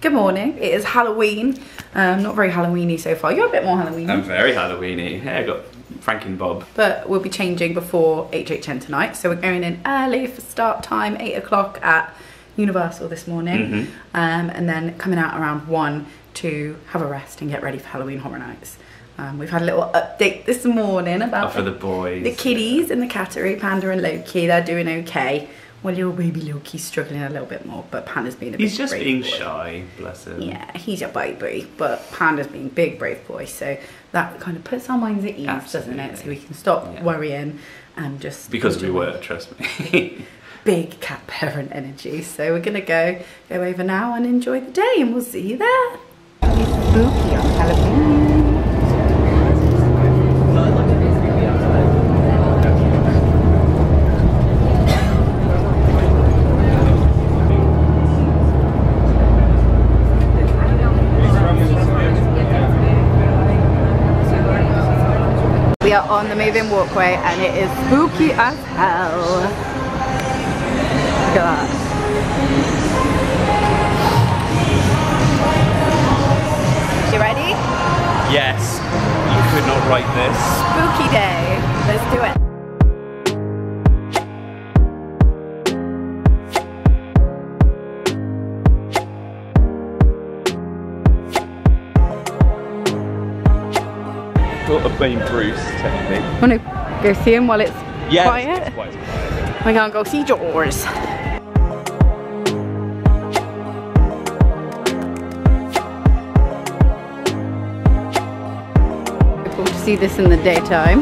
Good morning, it is Halloween. Not very Halloweeny so far. You're a bit more Halloweeny. I'm very Halloweeny. Hey, I got Frank and Bob. But we'll be changing before HHN tonight, so we're going in early for start time, 8 o'clock at Universal this morning, and then coming out around 1 to have a rest and get ready for Halloween Horror Nights. We've had a little update this morning about for the boys, the kiddies in the category, Panda and Loki. They're doing okay. Well, little baby Loki's struggling a little bit more, but Panda's being a big brave boy. He's just being shy, bless him. Yeah, he's a baby, but Panda's being a big brave boy, so that kind of puts our minds at ease, doesn't it? So we can stop worrying and just... Because we were, trust me. Big cat parent energy. So we're going to go over now and enjoy the day, and we'll see you there. It's spooky on Halloween. We are on the moving walkway and it is spooky as hell. Look at that. You ready? Yes. You could not write this. Spooky day. Let's do it. Bruce, technically. Want to go see him while it's quiet? It's quite quiet. We're gonna go see Jaws. Cool to see this in the daytime.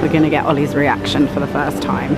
We're gonna get Ollie's reaction for the first time.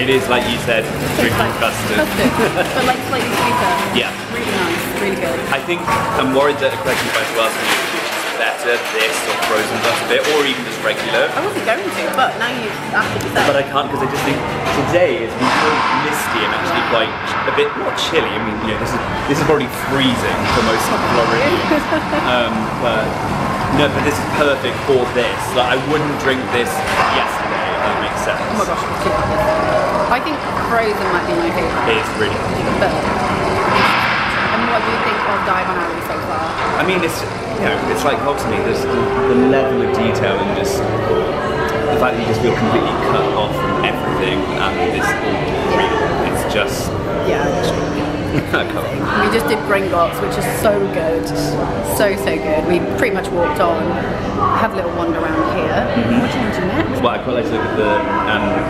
It is, like you said, drinking custard. But like slightly sweeter. Yeah. Really nice, really good. I think I'm worried that a question by well is better, this or frozen custard, or even just regular. I wasn't going to, but now you have to. But I can't because I just think today it's been so misty and actually quite a bit more chilly. I mean, you know, this is already freezing for most people already. But no, but this is perfect for this. Like I wouldn't drink this yesterday, if that makes sense. Oh my gosh. I think Frozen might be my favourite. It is really good. But, I mean, what do you think of Dive on Halloween so far? I mean, it's, you know, it's like Hobbs to me, there's the level of detail and just the fact that you just feel completely cut off from everything and it's all real. It's just... Yeah. I can't. We just did Gringotts, which is so good. So, so good. We pretty much walked on. Have a little wander around here. What do you want to do next? Well, I quite like to look at the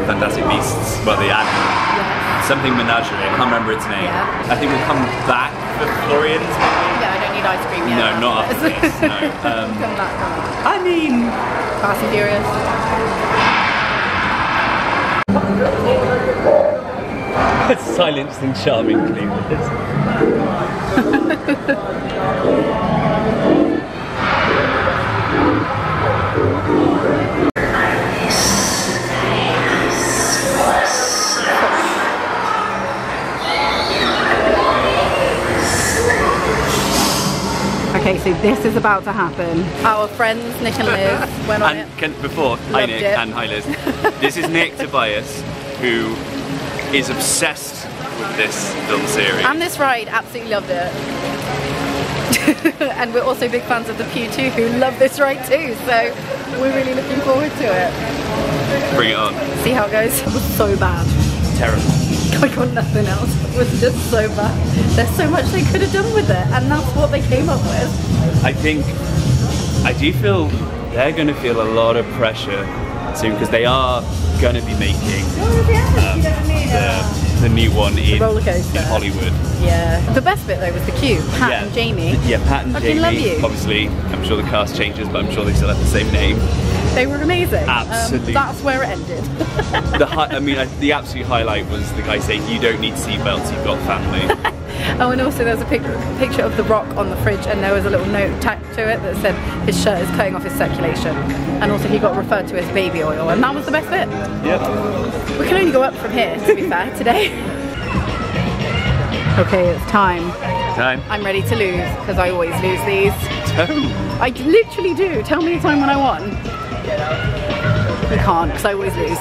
Fantastic Beasts, well, the animal. Yeah. Something menagerie, I can't remember its name. Yeah. I think we'll come back for Florian's maybe. Yeah, I don't need ice cream yet. No, not after this, no. Come back, come back. I mean... Fast and Furious. Silence and charming Cleveland. Okay, so this is about to happen. Our friends Nick and Liz went on and hi Nick and hi Liz. This is Nick Tobias, who is obsessed with this film series. And this ride, absolutely loved it. And we're also big fans of the Pew 2 who love this ride too, so we're really looking forward to it. Bring it on. See how it goes. It was so bad. Terrible. I got nothing else. It was just so bad. There's so much they could have done with it, and that's what they came up with. I think, I do feel they're going to feel a lot of pressure soon because they are going to be making new one in Hollywood. Yeah. The best bit though was the queue. Pat and Jamie. Yeah, Pat and Jamie. Love you. Obviously, I'm sure the cast changes, but I'm sure they still have the same name. They were amazing. Absolutely. That's where it ended. The absolute highlight was the guy saying, "You don't need seatbelts. You've got family." Oh, and also there was a picture of The Rock on the fridge, and there was a little note tacked to it that said his shirt is cutting off his circulation, and also he got referred to as baby oil, and that was the best bit. Yep. We can only go up from here, to be fair, today. Okay, it's time. Time. I'm ready to lose, because I always lose these. I literally do. Tell me a time when I won. We can't, because I always lose.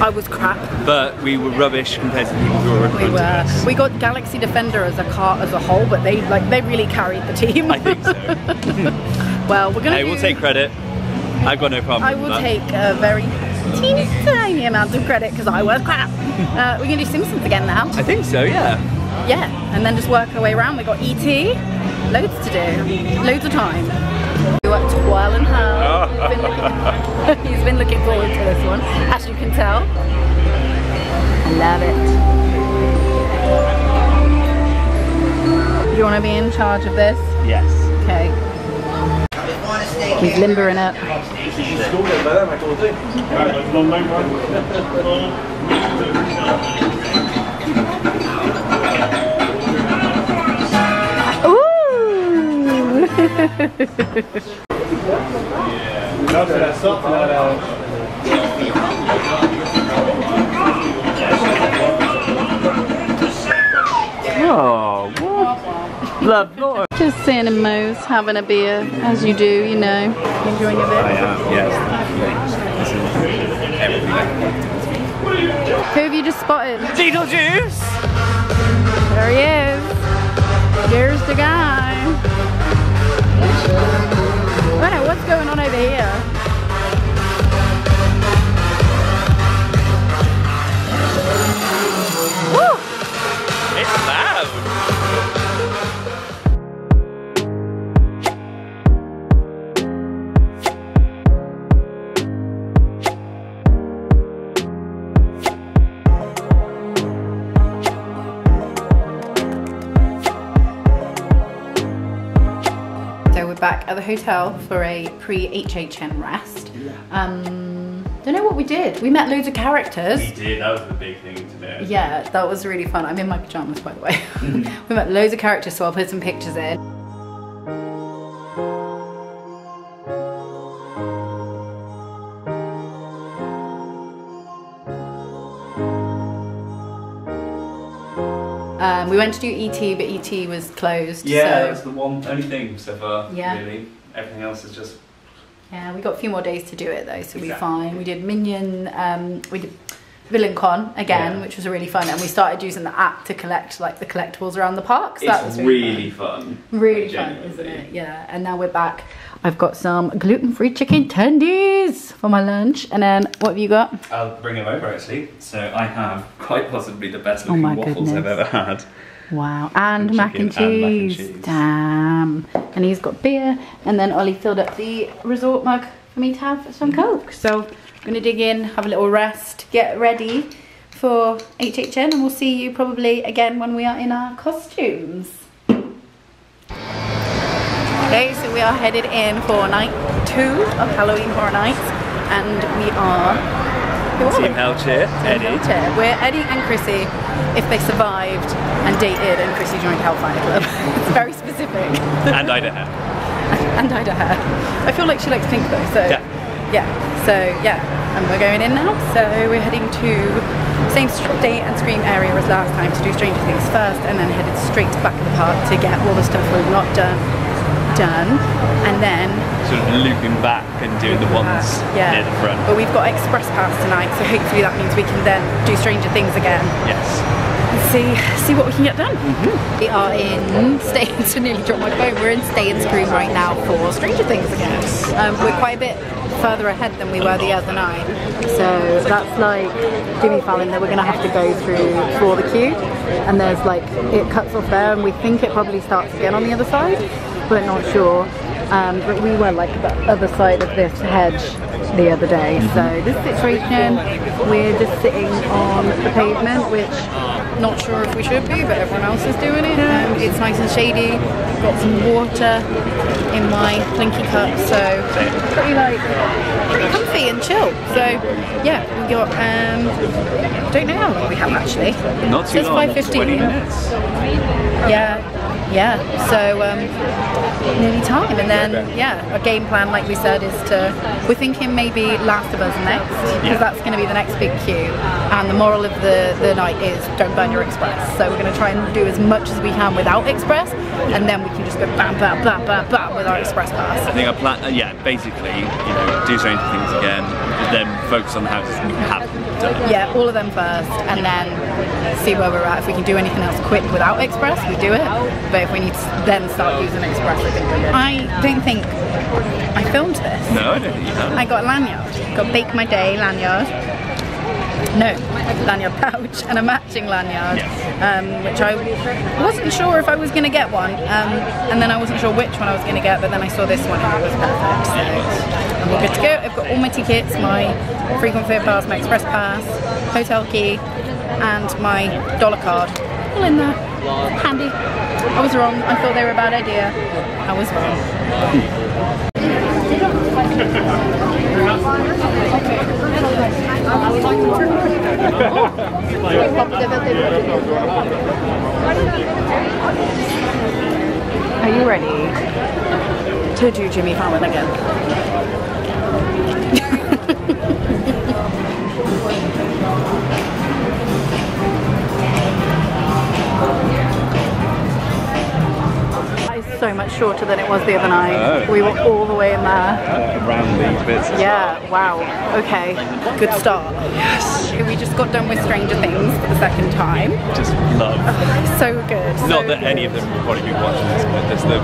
I was crap. But we were rubbish compared to the people who were in front of us. We got Galaxy Defender as a car as a whole, but they really carried the team. I think so. Well, we're gonna. I will take credit. I've got no problem. I will take a very teeny tiny amount of credit because I was crap. We're gonna do Simpsons again now. I think so. Yeah. Yeah, and then just work our way around. We got ET. Loads to do. Loads of time. We were to Whirl and Hurl. He's been looking forward to this one, as you can tell. I love it. You want to be in charge of this? Yes. Okay. He's limbering up. Oh, what? Love, Lord. Just standing Mo's having a beer, as you do, you know. Enjoying your beer? I am, yes. Who have you just spotted? Beetlejuice! There he is. There's the guy. I don't know what's going on over here. Woo! It's loud. Back at the hotel for a pre-HHN rest. Don't know what we did. We met loads of characters. We did, that was the big thing today. Yeah, that was really fun. I'm in my pajamas, by the way. We met loads of characters, so I'll put some pictures in. We went to do ET, but ET was closed. Yeah, so. That was the only thing so far, really. Everything else is just... Yeah, we got a few more days to do it, though, so we're fine. We did Minion, we did Villain Con again, which was really fun, and we started using the app to collect, like, the collectibles around the park, so that was really fun. Really fun, isn't it? Yeah, and now we're back. I've got some gluten-free chicken tendies for my lunch, and then what have you got? I'll bring them over actually. So I have quite possibly the best looking waffles I've ever had. Wow, and mac and cheese. Damn. And he's got beer, and then Ollie filled up the resort mug for me to have some Coke. So I'm gonna dig in, have a little rest, get ready for HHN, and we'll see you probably again when we are in our costumes. Okay, so we are headed in for night 2 of Halloween Horror Nights, and we are... Team Hellchair, Eddie. We're Eddie and Chrissy, if they survived and dated and Chrissy joined Hellfire Club. It's very specific. And Ida hair. And Ida hair. I feel like she likes pink though, so... Yeah, and we're going in now, so we're heading to the same date and scream area as last time to do Stranger Things first, and then headed straight back of the park to get all the stuff we've not done, and then sort of looping back and doing the ones near the front. But we've got express pass tonight, so hopefully that means we can then do Stranger Things again. Yes. And see what we can get done. We are in Staines. I nearly dropped my phone. We're in Staines' room right now for Stranger Things again. We're quite a bit further ahead than we were the other night. So that's like Jimmy Fallon that we're going to have to go through for the queue. And there's like, it cuts off there, and we think it probably starts again on the other side. But not sure, but we were like the other side of this hedge the other day. So this situation, we're just sitting on the pavement, which Not sure if we should be, but everyone else is doing it. It's nice and shady. Got some water in my blinky cup, so pretty comfy and chill. So yeah, we got don't know how long we have actually. Not too long. 5:15 minutes. Yeah. So nearly time, and then yeah, our game plan, like we said, is we're thinking maybe Last of Us next, because that's going to be the next big queue. And the moral of the night is don't burn your express. So we're going to try and do as much as we can without express, and then we can just go bam, bam, bam, bam, bam with our express pass. I think our plan, basically, do Stranger Things again, then focus on the houses we have done. Yeah, all of them first, and then see where we're at. If we can do anything else quick without express, we do it. But if we need to then start using express, I think we do. I don't think I filmed this. No, I don't think you have. I got a lanyard. Got Bake My Day lanyard. No, lanyard pouch and a matching lanyard, which I wasn't sure if I was going to get one, and then I wasn't sure which one I was going to get, but then I saw this one and it was perfect, so we're good to go. I've got all my tickets, my frequent fare pass, my express pass, hotel key, and my dollar card, all in there, handy. I was wrong, I thought they were a bad idea, I was wrong. Are you ready to do Jimmy Fallon again? That is so much shorter than it was the other night. We were all the way in there. Around these bits. Yeah, wow. Okay, good start. Yes. We just got done with Stranger Things for the second time. Just love. So good. So Not that good. Any of them will probably be watching this, but just the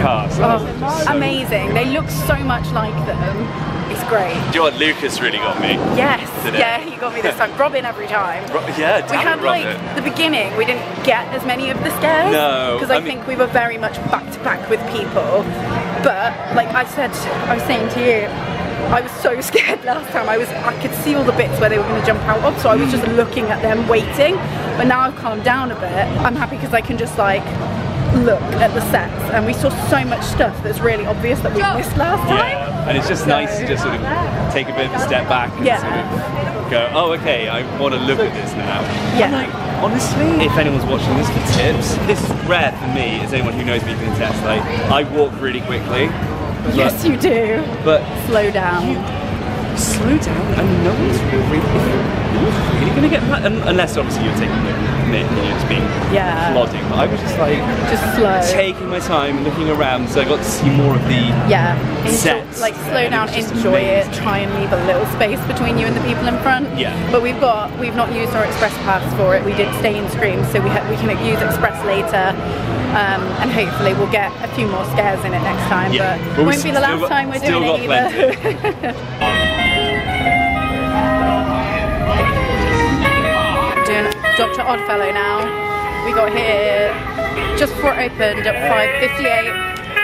cast. Oh, so amazing. They look so much like them. It's great. Do you know what? Lucas really got me. Yes. Today. Yeah, he got me this time. Robin every time. We had like the beginning. We didn't get as many of the scares. No. Because I think we were very much back to back with people. But like I was saying to you, I was so scared last time. I could see all the bits where they were going to jump out of, so I was just looking at them, waiting. But now I've calmed down a bit. I'm happy because I can just like look at the sets, and we saw so much stuff that's really obvious that we missed last time. Yeah, and it's just nice to just sort of take a bit of a step back and sort of go, oh, okay, I want to look at this now. Yeah. Honestly, if anyone's watching this for tips, this is rare for me, as anyone who knows me can attest. Like, I walk really quickly. Yes, you do. But slow down. Slow down, and no one's really going to get that. Unless obviously you're taking the minute and you're just being plodding. But I was just like, taking my time, looking around, so I got to see more of the sets. Like, slow down, enjoy it, try and leave a little space between you and the people in front. Yeah. But we've not used our express pass for it. We did stay in Scream, so we can use express later. And hopefully we'll get a few more scares in it next time, but it won't be the last time we're doing it either. I'm doing Dr. Oddfellow now. We got here just before it opened at 5:58.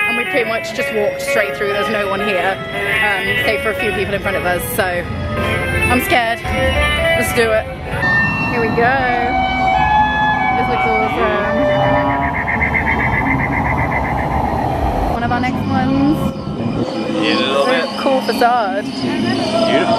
And we pretty much just walked straight through. There's no one here, save for a few people in front of us. So I'm scared. Let's do it. Here we go. This looks awesome. Our next ones. Cool facade. Beautiful.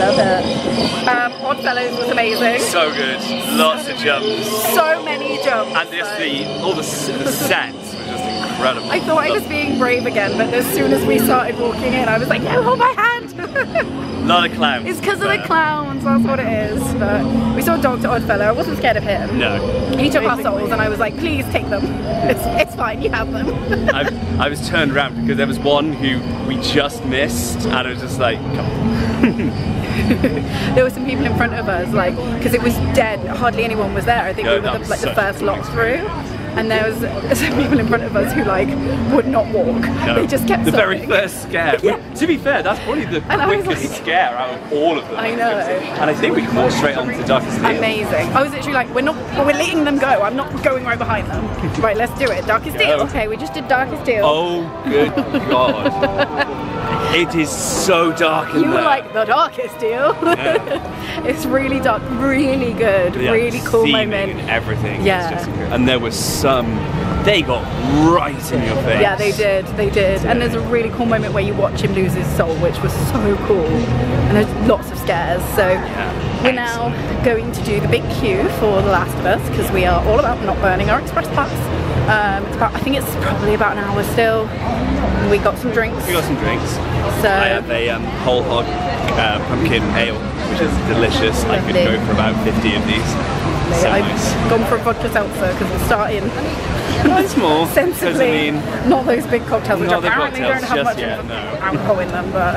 Love it. Oddfellows was amazing. So good. Lots of jumps. So many jumps. And just all the sets were just incredible. I thought I was being brave again, but as soon as we started walking in, I was like, no, hold my hand. Lot of clowns. It's because of the clowns, that's what it is. But we saw Dr. Oddfellow. I wasn't scared of him. No. He took our souls, and I was like, please take them. It's fine, you have them. I was turned around because there was one who we just missed, and I was just like, come on. There were some people in front of us, like, because it was dead, hardly anyone was there. I think we were the first lot through, and there was some people in front of us who like would not walk. No. They just kept very first scare. To be fair, that's probably the quickest scare out of all of them. I know. And I think we walked straight on to Darkest Deal. Amazing. I was literally like, we're letting them go. I'm not going right behind them. Right, let's do it. Darkest Deal. Okay, we just did Darkest Deal. Oh, good God. It is so dark in there. You were like, the Darkest Deal. Yeah. It's really dark, really good, yeah, really cool moment. And everything. Yeah. Just, and there was some, they got right in your face. Yeah, they did, they did. And there's a really cool moment where you watch him lose his soul, which was so cool. And there's lots of scares, so yeah, we're now going to do the big queue for The Last of Us, because we are all about not burning our express pass. It's about, I think it's probably about an hour still. We got some drinks. We got some drinks. So I have a Whole Hog pumpkin ale, which is delicious. Lovely. I could go for about 50 of these. So I've gone for a vodka seltzer because we'll start in. Nice more. Sensibly, I mean, not those big cocktails, which apparently don't have much alcohol in them. But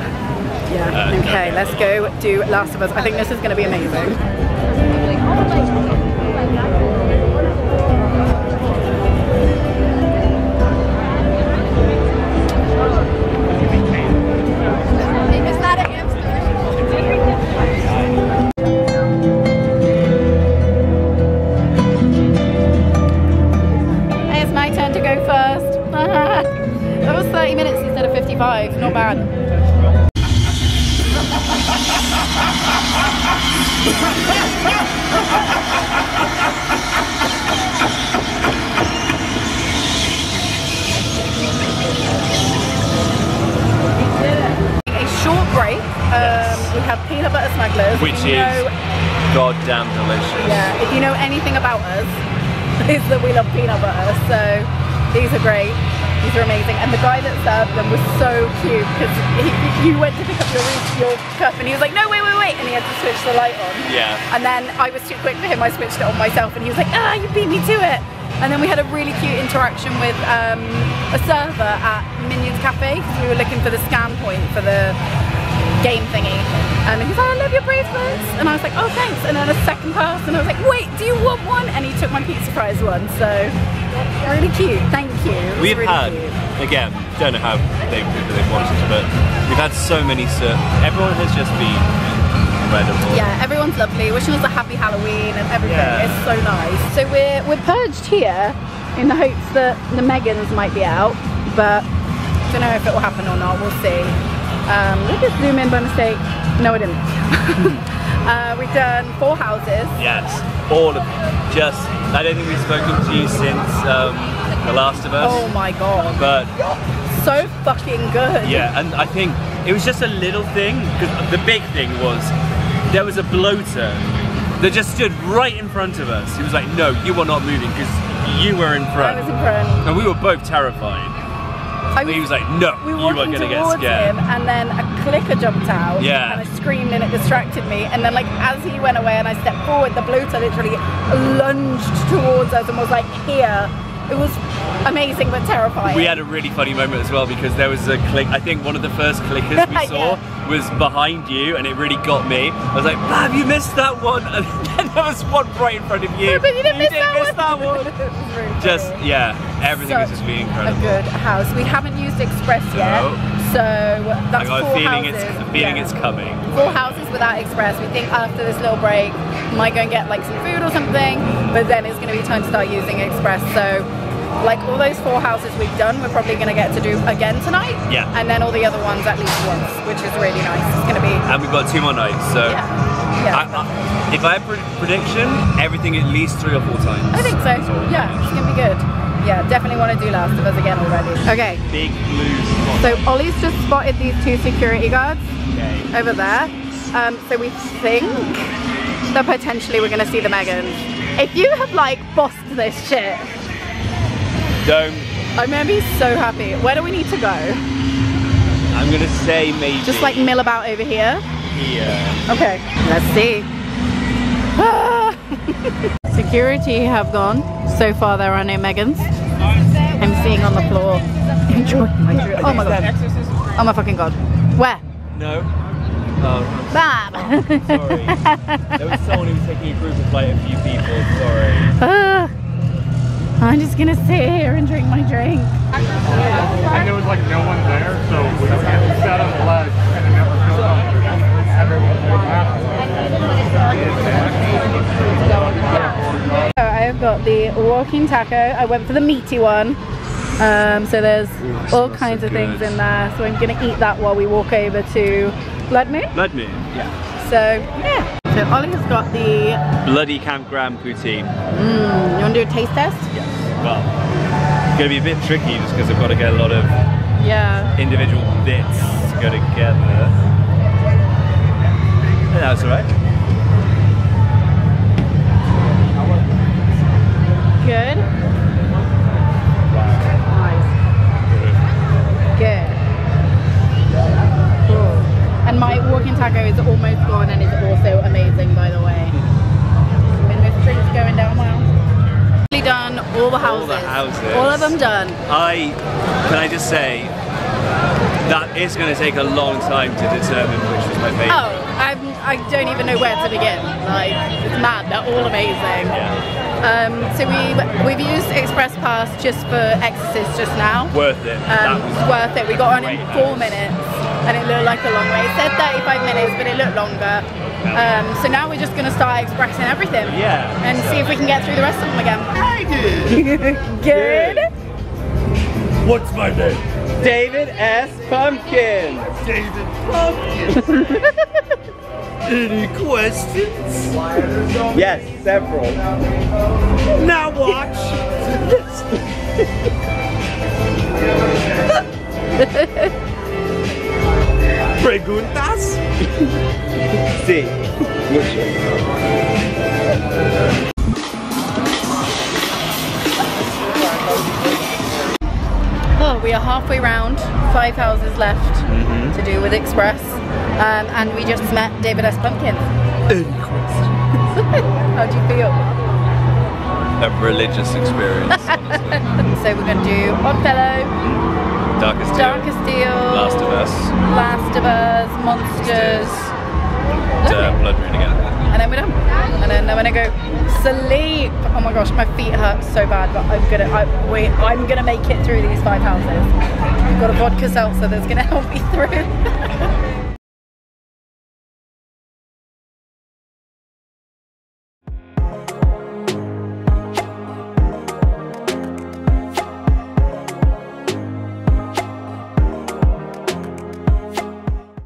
yeah. Okay, let's go do Last of Us. I think this is going to be amazing. Not bad. A short break. Yes. We have peanut butter smugglers, which is goddamn delicious. Yeah, if you know anything about us, it's that we love peanut butter. So these are great. These are amazing, and the guy that served them was so cute because you went to pick up your cup and he was like, no, wait, wait, wait, and he had to switch the light on. Yeah. And then I was too quick for him, I switched it on myself and he was like, ah, you beat me to it. And then we had a really cute interaction with a server at Minions Cafe because we were looking for the scan point for the game thingy. And he was like, I love your bracelets. And I was like, oh, thanks. And then a second pass and I was like, wait, do you want one? And he took my pizza prize one, so. Really cute, thank you. We've really had, cute. Again, don't know how they've watched it, but we've had so many, so everyone has just been incredible. Yeah, everyone's lovely, wishing us a happy Halloween and everything, yeah. It's so nice. So we're perched here in the hopes that the Megans might be out, but I don't know if it will happen or not, we'll see. Did I just zoom in by mistake? No, I didn't. We've done 4 houses. Yes, all of them, just I don't think we've spoken to you since The Last of Us. Oh my god. But so fucking good. Yeah, and I think it was just a little thing, because the big thing was there was a bloater that just stood right in front of us. He was like, no, you are not moving because you were in front. I was in front. And we were both terrified. He was like, no, we were going to get scared. Him, and then a clicker jumped out, yeah, and I screamed and it distracted me. And then, like, as he went away and I stepped forward, the bloater literally lunged towards us and was like, here. It was amazing but terrifying. We had a really funny moment as well because there was a click. I think one of the first clickers we saw yeah, was behind you, and it really got me. I was like, "Bab, you missed that one." And then there was one right in front of you. But you didn't miss that one. Really just funny. Yeah, everything was just being incredible. A good house. We haven't used Express yet, so that's 4 houses. It's coming. 4 houses without Express. We think after this little break, we might go and get like some food or something, but then it's going to be time to start using Express. So. Like all those 4 houses we've done, we're probably going to get to do again tonight. Yeah. And then all the other ones at least once, which is really nice. It's going to be. And we've got 2 more nights, so. Yeah. Yeah. If I have a prediction, everything at least 3 or 4 times. I think so. Yeah, it's going to be good. Yeah, definitely want to do Last of Us again already. Okay. Big blue spot. So Ollie's just spotted these 2 security guards over there. So we think that potentially we're going to see the Megans. If you have like bossed this shit. Don't. I'm gonna be so happy. Where do we need to go? I'm gonna say maybe. Just like mill about over here? Yeah. Okay, let's see. Security have gone. So far there are no Megans. I'm seeing on the floor. Enjoying my dream. Oh my god. Oh my fucking god. Where? No. Oh. Bam! Oh, sorry. There was someone who was taking a group of like a few people. Sorry. I'm just gonna sit here and drink my drink. And there was like no one there, so we sat on the ledge and it never filled up. Everyone was I have got the walking taco. I went for the meaty one. So there's all kinds of things in there. So I'm going to eat that while we walk over to Blood Moon. Blood Moon, yeah. So, yeah. So Ollie has got the... Bloody Campground Poutine. You want to do a taste test? Yes. Well, it's going to be a bit tricky just because I've got to get a lot of individual bits to go together. Yeah, that's alright. Good. Good. Cool. And my walking taco is almost gone and is also amazing, by the way. And this drink's going down well. Done all the houses. All the houses. All of them done. Can I just say, that is going to take a long time to determine which was my favourite. Oh, I don't even know where to begin. Like, it's mad, they're all amazing. Yeah. So we've used Express Pass just for Exorcist just now. Worth it. It's worth it. We got on in 4 minutes and it looked like a long way. It said 35 minutes but it looked longer. So now we're just going to start expressing everything. Yeah. And see if we can get through the rest of them again. I did. Good. What's my name? David S. Pumpkin. David Pumpkin. Any questions? Yes, several. Now watch. Preguntas? Sí. Oh, we are halfway round. 5 houses left to do with Express. And we just met David S. Pumpkin. Any questions? How do you feel? A religious experience, honestly. So we're going to do Oddfellow, Darkest Deal, Last of Us, Monsters, Blood Moon again. And then we're done. And then I'm going to go sleep. Oh my gosh, my feet hurt so bad, but I'm going to make it through these 5 houses. I've got a vodka seltzer that's going to help me through.